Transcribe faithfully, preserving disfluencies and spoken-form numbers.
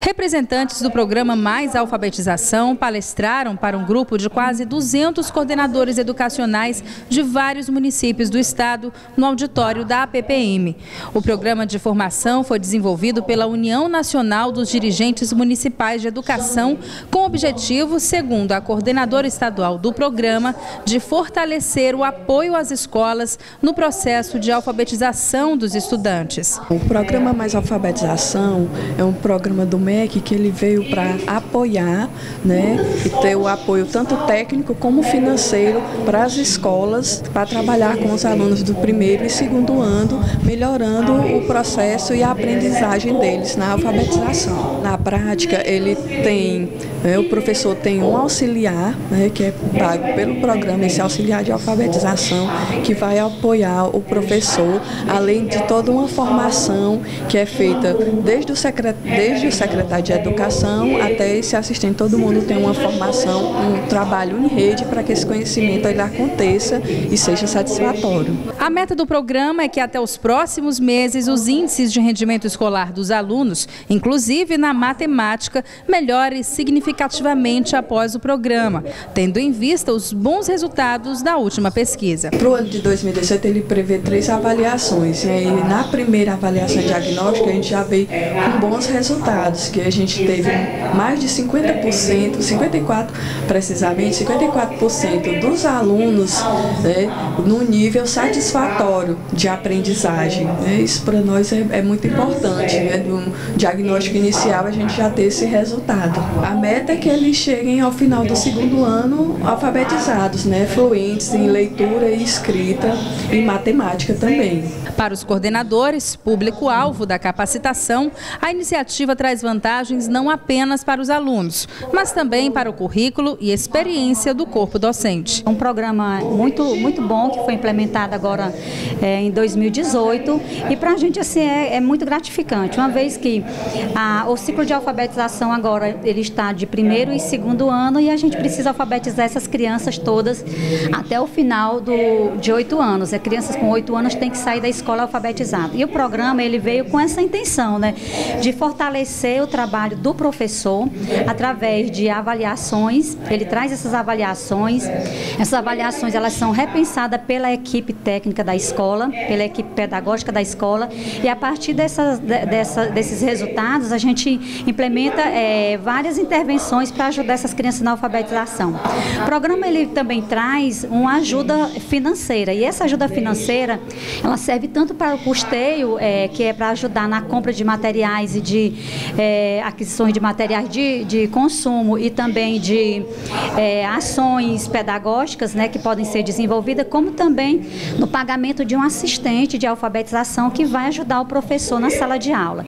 Representantes do programa Mais Alfabetização palestraram para um grupo de quase duzentos coordenadores educacionais de vários municípios do estado no auditório da A P P M. O programa de formação foi desenvolvido pela União Nacional dos Dirigentes Municipais de Educação com o objetivo, segundo a coordenadora estadual do programa, de fortalecer o apoio às escolas no processo de alfabetização dos estudantes. O programa Mais Alfabetização é um programa do que ele veio para apoiar, né, e ter o apoio tanto técnico como financeiro para as escolas, para trabalhar com os alunos do primeiro e segundo ano, melhorando o processo e a aprendizagem deles na alfabetização. Na prática, ele tem, né, o professor tem um auxiliar, né, que é pago pelo programa, esse auxiliar de alfabetização, que vai apoiar o professor, além de toda uma formação que é feita desde o secretário, desde o secretário de Educação até esse assistente. Todo mundo tem uma formação, um trabalho em rede para que esse conhecimento ele aconteça e seja satisfatório. A meta do programa é que até os próximos meses os índices de rendimento escolar dos alunos, inclusive na matemática, melhorem significativamente após o programa, tendo em vista os bons resultados da última pesquisa. Para o ano de dois mil e dezoito ele prevê três avaliações e aí, na primeira avaliação diagnóstica a gente já veio com bons resultados, que a gente teve mais de cinquenta por cento, cinquenta e quatro por cento precisamente, cinquenta e quatro por cento dos alunos, né, no nível satisfatório de aprendizagem. Né? Isso para nós é, é muito importante, né? No diagnóstico inicial a gente já ter esse resultado. A meta é que eles cheguem ao final do segundo ano alfabetizados, né, fluentes em leitura e escrita e matemática também. Para os coordenadores, público-alvo da capacitação, a iniciativa traz vantagens não apenas para os alunos, mas também para o currículo e experiência do corpo docente. É um programa muito, muito bom que foi implementado agora é, em dois mil e dezoito e para a gente assim, é, é muito gratificante, uma vez que a, o ciclo de alfabetização agora ele está de primeiro e segundo ano e a gente precisa alfabetizar essas crianças todas até o final do, de oito anos. As crianças com oito anos têm que sair da escola alfabetizada. E o programa ele veio com essa intenção, né, de fortalecer o trabalho do professor através de avaliações. Ele traz essas avaliações, essas avaliações elas são repensadas pela equipe técnica da escola, pela equipe pedagógica da escola e a partir dessas, dessa, desses resultados a gente implementa é, várias intervenções para ajudar essas crianças na alfabetização. O programa ele também traz uma ajuda financeira e essa ajuda financeira ela serve tanto para o custeio, é, que é para ajudar na compra de materiais e de É, aquisições de materiais de, de consumo e também de é, ações pedagógicas, né, que podem ser desenvolvidas, como também no pagamento de um assistente de alfabetização que vai ajudar o professor na sala de aula.